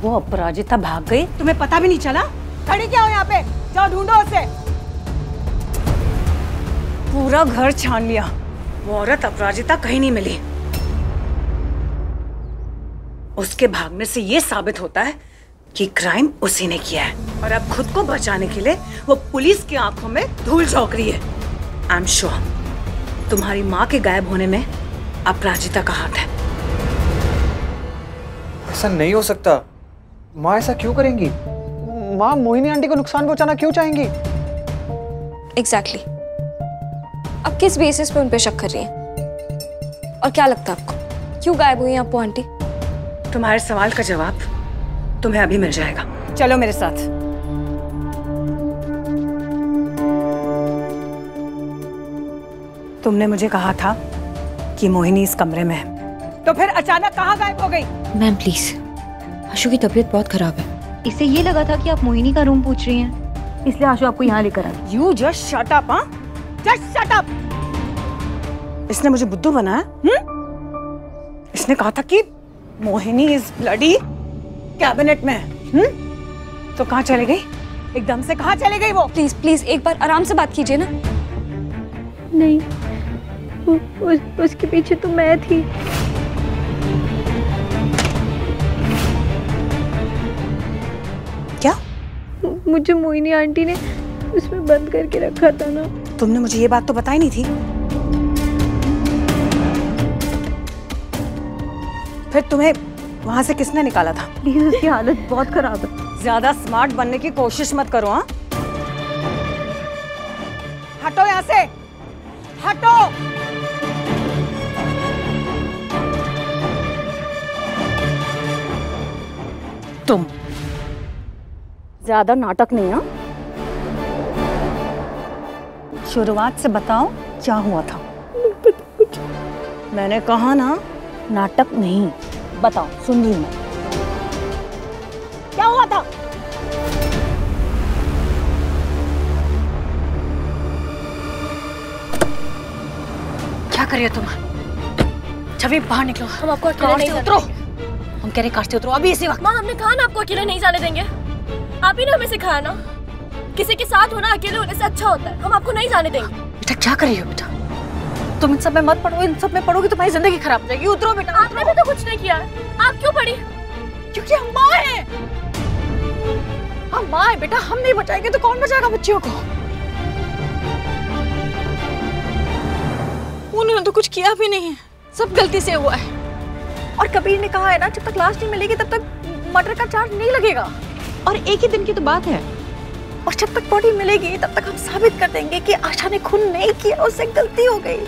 वो अपराजिता भाग गई, तुम्हें पता भी नहीं चला? खड़ी क्या हो यहाँ पे, जाओ ढूंढो उसे। पूरा घर छान लिया, वो औरत अपराजिता कहीं नहीं मिली। उसके भागने से ये साबित होता है कि क्राइम उसी ने किया है और अब खुद को बचाने के लिए वो पुलिस की आंखों में धूल झोंक रही है। आई एम श्योर तुम्हारी माँ के गायब होने में अपराजिता का हाथ है। ऐसा नहीं हो सकता, माँ ऐसा क्यों करेंगी? माँ मोहिनी आंटी को नुकसान पहुंचाना क्यों चाहेंगी? एग्जैक्टली। अब किस बेसिस पे उन पे शक कर रही हैं? और क्या लगता है आपको क्यों गायब हुई आप आंटी? तुम्हारे सवाल का जवाब तुम्हें अभी मिल जाएगा, चलो मेरे साथ। तुमने मुझे कहा था कि मोहिनी इस कमरे में है, तो फिर अचानक कहाँ गायब हो गई? मैम प्लीज, आशु की तबीयत बहुत खराब है। इसे ये लगा था कि आप मोहिनी का रूम पूछ रही हैं, इसलिए आशु आपको यहाँ लेकर आई। यू जस्ट शट अप, हाँ? Just shut up. इसने मुझे बुद्धू बनाया। इसने कहा था कि मोहिनी इस ब्लडी कैबिनेट में है, तो कहाँ चली गई? एकदम से कहाँ चली गई वो? प्लीज प्लीज एक बार आराम से बात कीजिए ना। नहीं, उसके पीछे तो मैं थी। क्या? मुझे मोहिनी आंटी ने उसमें बंद करके रखा था ना। तुमने मुझे ये बात तो बताई नहीं थी, फिर तुम्हें वहाँ से किसने निकाला था? प्लीज उसकी हालत बहुत खराब है। ज्यादा स्मार्ट बनने की कोशिश मत करो, हाँ? हटो यहाँ से, हटो। तुम ज्यादा नाटक नहीं, हाँ? शुरुआत से बताओ क्या हुआ था। मैंने कहा ना, नाटक नहीं। बताओ, सुन रही मैं, क्या हुआ था? क्या कर रही हो तुम? छवि बाहर निकलो, हम आपको अकेले नहीं उतरो। हम कह रहे कार से उतरो अभी, इसी वक्त। माँ हमने कहा ना आपको अकेले नहीं जाने देंगे, आप ही ने हमें सिखाया ना किसी के साथ होना अकेले होने से अच्छा होता है। हम आपको नहीं जाने देंगे। बेटा क्या कर रही हो? बेटा तुम इन सब में मत पढ़ो, इन सब में पढ़ोगी तुम्हारी जिंदगी खराब हो जाएगी। उतरो बेटा। आपने भी तो कुछ नहीं किया, आप क्यों पढ़ी? क्योंकि हम माँ हैं, हम माँ हैं बेटा। हम नहीं बचाएंगे तो कौन बचाएगा बच्चियों को? उन्होंने तो कुछ किया भी नहीं है, सब गलती से हुआ है। और कबीर ने कहा है ना, जब तक लाश नहीं मिलेगी तब तक मर्डर का चार्ज नहीं लगेगा। और एक ही दिन की तो बात है, और जब तक बॉडी मिलेगी तब तक हम साबित कर देंगे कि आशा ने खून नहीं किया, उससे गलती हो गई।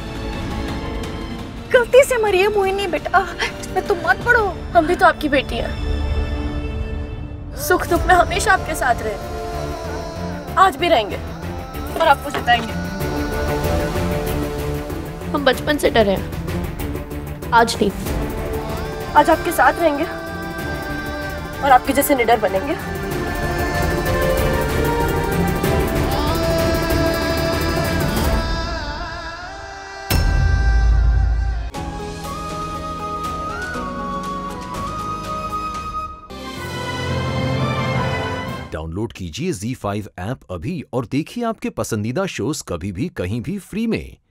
गलती से मरी है मोहिनी बेटा, इसमें तुम मत पड़ो। हम भी तो आपकी बेटी हैं, सुख दुख में हमेशा आपके साथ रहे, आज भी रहेंगे और आपको सताएंगे। हम बचपन से डरे हैं, आज नहीं। आज आपके साथ रहेंगे और आपके जैसे निडर बनेंगे। डाउनलोड कीजिए Z5 ऐप अभी और देखिए आपके पसंदीदा शोज कभी भी कहीं भी फ्री में।